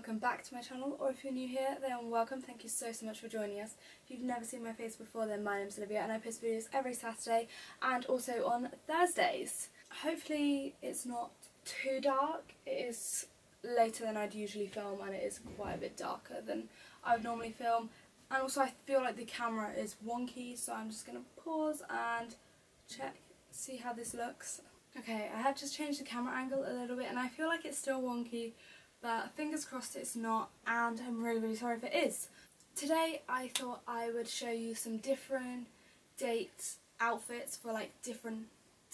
welcome back to my channel, or if you're new here, then welcome. Thank you so much for joining us. If you've never seen my face before, then my name's Olivia and I post videos every Saturday and also on Thursdays. Hopefully it's not too dark. It is later than I'd usually film and it is quite a bit darker than I would normally film, and also I feel like the camera is wonky, so I'm just gonna pause and check, see how this looks. Okay, I have just changed the camera angle a little bit and I feel like it's still wonky, but fingers crossed it's not, and I'm really sorry if it is. Today I thought I would show you some different date outfits for like different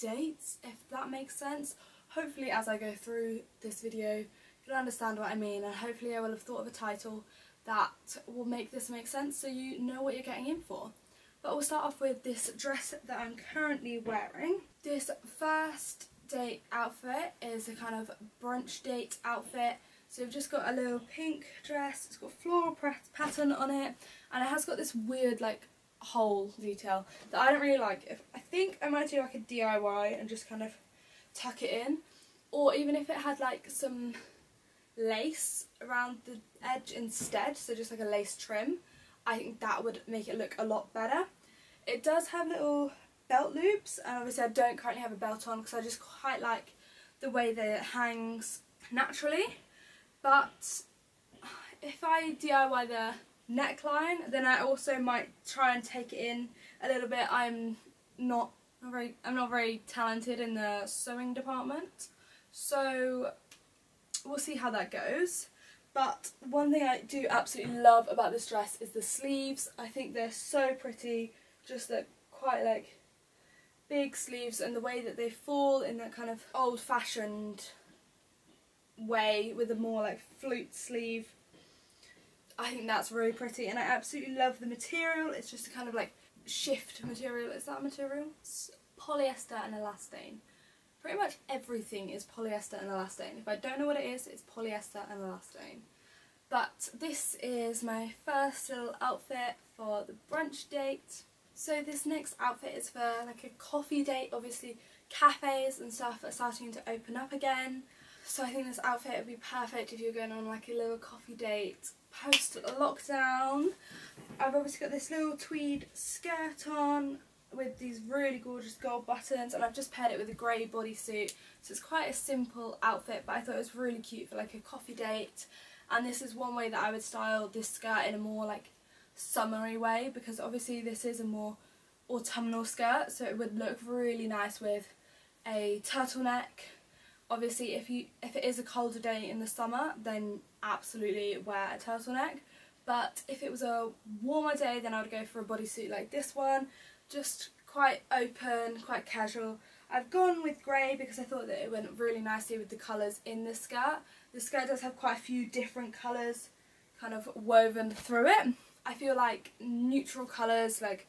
dates, if that makes sense. Hopefully as I go through this video you'll understand what I mean, and hopefully I will have thought of a title that will make this make sense so you know what you're getting in for. But we'll start off with this dress that I'm currently wearing. This first date outfit is a kind of brunch date outfit. So we've just got a little pink dress, it's got floral pattern on it, and it has got this weird like hole detail that I don't really like. I think I might do like a DIY and just kind of tuck it in, or even if it had like some lace around the edge instead, so just like a lace trim, I think that would make it look a lot better. It does have little belt loops, and obviously I don't currently have a belt on because I just quite like the way that it hangs naturally, but if I DIY the neckline then I also might try and take it in a little bit. I'm not very talented in the sewing department, so we'll see how that goes. But one thing I do absolutely love about this dress is the sleeves. I think they're so pretty, just the quite like big sleeves, and the way that they fall in that kind of old-fashioned way with a more like flute sleeve, I think that's really pretty, and I absolutely love the material. It's just a kind of like shift material. Is that material? It's polyester and elastane. Pretty much everything is polyester and elastane. If I don't know what it is, it's polyester and elastane. But this is my first little outfit for the brunch date. So this next outfit is for like a coffee date. Obviously cafes and stuff are starting to open up again, so I think this outfit would be perfect if you're going on like a little coffee date post lockdown. I've obviously got this little tweed skirt on with these really gorgeous gold buttons, and I've just paired it with a grey bodysuit, so it's quite a simple outfit, but I thought it was really cute for like a coffee date. And this is one way that I would style this skirt, in a more like summery way, because obviously this is a more autumnal skirt, so it would look really nice with a turtleneck. Obviously if it is a colder day in the summer, then absolutely wear a turtleneck, but if it was a warmer day then I would go for a bodysuit like this one, just quite open, quite casual. I've gone with grey because I thought that it went really nicely with the colours in this skirt. The skirt does have quite a few different colours kind of woven through it. I feel like neutral colours like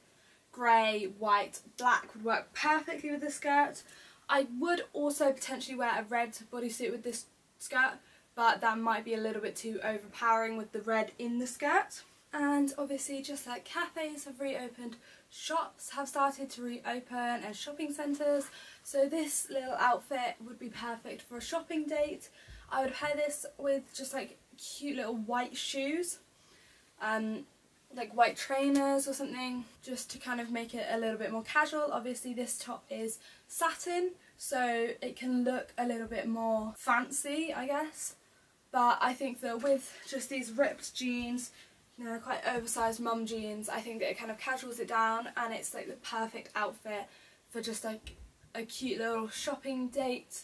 grey, white, black would work perfectly with this skirt. I would also potentially wear a red bodysuit with this skirt, but that might be a little bit too overpowering with the red in the skirt. And obviously just like cafes have reopened, shops have started to reopen, and shopping centres, so this little outfit would be perfect for a shopping date. I would pair this with just like cute little white shoes, like white trainers or something, just to kind of make it a little bit more casual. Obviously this top is satin, so it can look a little bit more fancy I guess, but I think that with just these ripped jeans, you know, quite oversized mum jeans, I think that it kind of casuals it down, and it's like the perfect outfit for just like a cute little shopping date.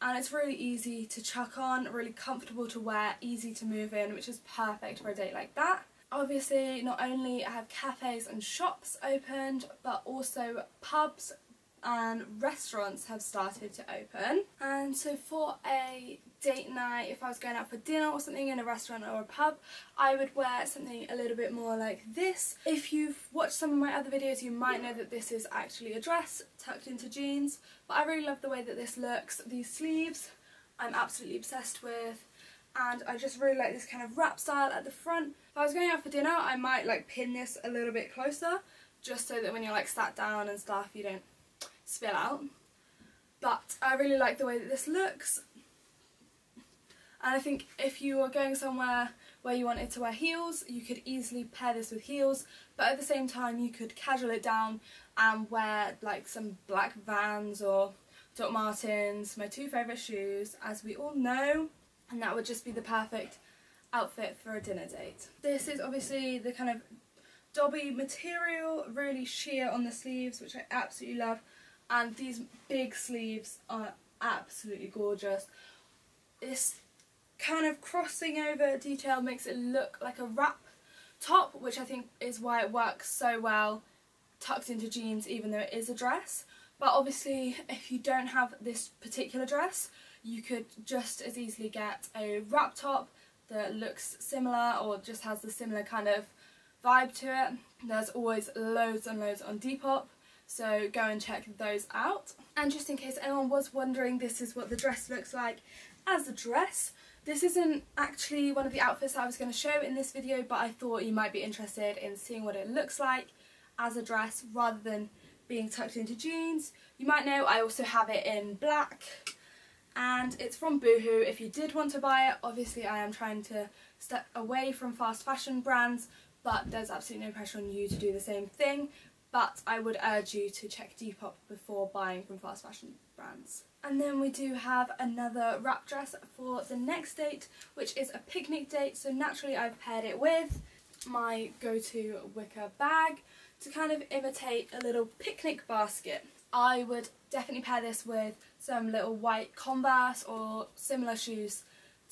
And it's really easy to chuck on, really comfortable to wear, easy to move in, which is perfect for a date like that. Obviously not only have cafes and shops opened, but also pubs and restaurants have started to open, and so for a date night, if I was going out for dinner or something in a restaurant or a pub, I would wear something a little bit more like this. If you've watched some of my other videos you might know that this is actually a dress tucked into jeans, but I really love the way that this looks. These sleeves I'm absolutely obsessed with, and I just really like this kind of wrap style at the front. If I was going out for dinner I might like pin this a little bit closer, just so that when you're like sat down and stuff you don't spill out, but I really like the way that this looks. And I think if you were going somewhere where you wanted to wear heels, you could easily pair this with heels, but at the same time you could casual it down and wear like some black Vans or Dr. Martens, my two favourite shoes, as we all know, and that would just be the perfect outfit for a dinner date. This is obviously the kind of dobby material, really sheer on the sleeves, which I absolutely love, and these big sleeves are absolutely gorgeous. This kind of crossing over detail makes it look like a wrap top, which I think is why it works so well tucked into jeans, even though it is a dress. But obviously if you don't have this particular dress, you could just as easily get a wrap top that looks similar or just has the similar kind of vibe to it. There's always loads and loads on Depop, so go and check those out. And just in case anyone was wondering, this is what the dress looks like as a dress. This isn't actually one of the outfits I was going to show in this video, but I thought you might be interested in seeing what it looks like as a dress rather than being tucked into jeans. You might know I also have it in black, and it's from Boohoo if you did want to buy it. Obviously I am trying to step away from fast fashion brands, but there's absolutely no pressure on you to do the same thing. But I would urge you to check Depop before buying from fast fashion brands. And then we do have another wrap dress for the next date, which is a picnic date. So naturally I've paired it with my go-to wicker bag to kind of imitate a little picnic basket. I would definitely pair this with some little white Converse or similar shoes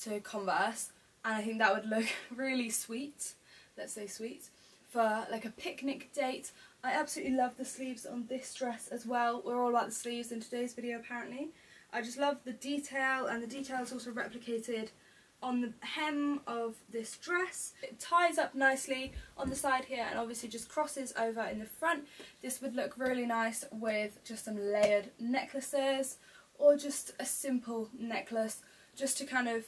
to Converse, and I think that would look really sweet, let's say sweet, for like a picnic date. I absolutely love the sleeves on this dress as well. We're all about the sleeves in today's video apparently. I just love the detail, and the detail is also replicated on the hem of this dress. It ties up nicely on the side here and obviously just crosses over in the front. This would look really nice with just some layered necklaces or just a simple necklace just to kind of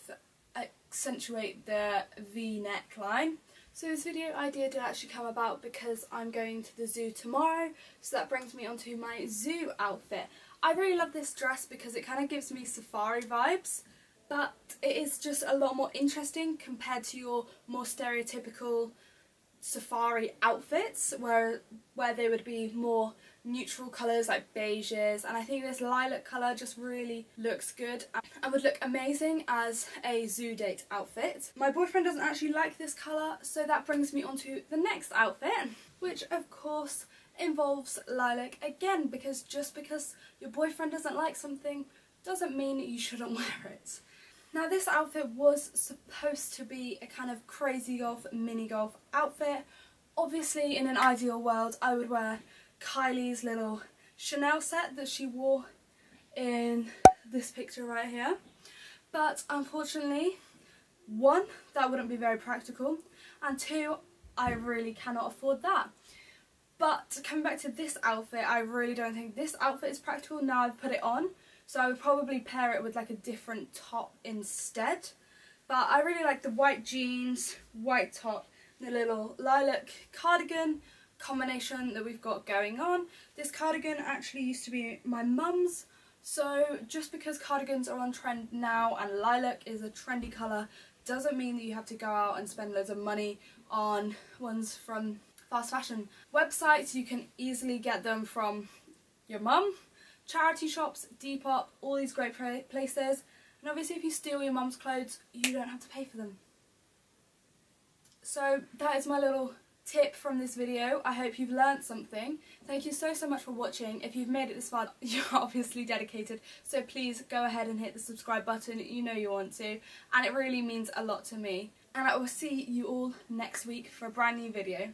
accentuate the V neckline. So this video idea did actually come about because I'm going to the zoo tomorrow, so that brings me onto my zoo outfit. I really love this dress because it kind of gives me safari vibes, but it is just a lot more interesting compared to your more stereotypical safari outfits where they would be more neutral colours like beiges, and I think this lilac colour just really looks good and would look amazing as a zoo date outfit. My boyfriend doesn't actually like this colour, so that brings me on to the next outfit, which of course involves lilac again, because just because your boyfriend doesn't like something doesn't mean you shouldn't wear it. Now this outfit was supposed to be a kind of crazy golf, mini golf outfit. Obviously in an ideal world I would wear Kylie's little Chanel set that she wore in this picture right here. But unfortunately, one, that wouldn't be very practical, and two, I really cannot afford that. But coming back to this outfit, I really don't think this outfit is practical now I've put it on. So I would probably pair it with like a different top instead. But I really like the white jeans, white top, the little lilac cardigan combination that we've got going on. This cardigan actually used to be my mum's, so just because cardigans are on trend now and lilac is a trendy colour doesn't mean that you have to go out and spend loads of money on ones from fast fashion websites. You can easily get them from your mum, charity shops, Depop, all these great places, and obviously if you steal your mum's clothes you don't have to pay for them. So that is my little tip from this video. I hope you've learned something. Thank you so much for watching. If you've made it this far, you're obviously dedicated, so please go ahead and hit the subscribe button, you know you want to, and it really means a lot to me. And I will see you all next week for a brand new video.